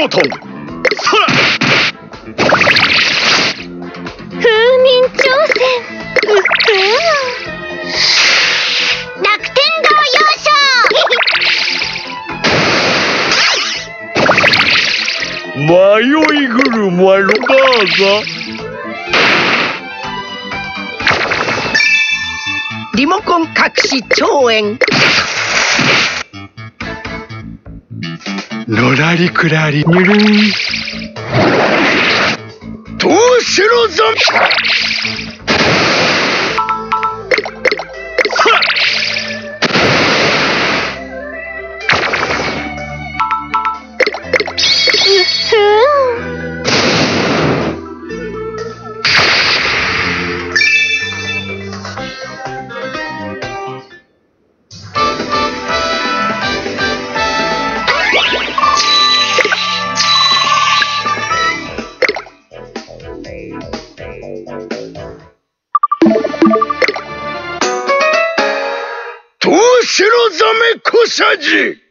ゴートンソラ風民挑戦、うっせーな楽天堂勇者迷い車ロバーザリモコン隠し兆円のらりくらりにゅるんどうしろぞシロザメコシャジ。